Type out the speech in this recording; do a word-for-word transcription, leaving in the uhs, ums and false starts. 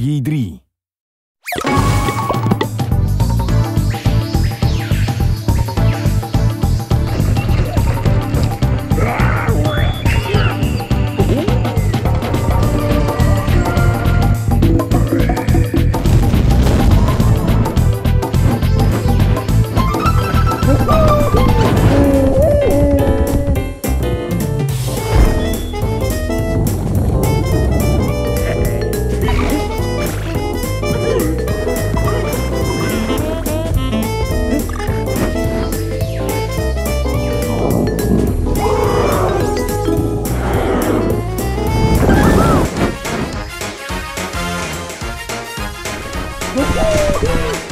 Magië drie. Woohoo!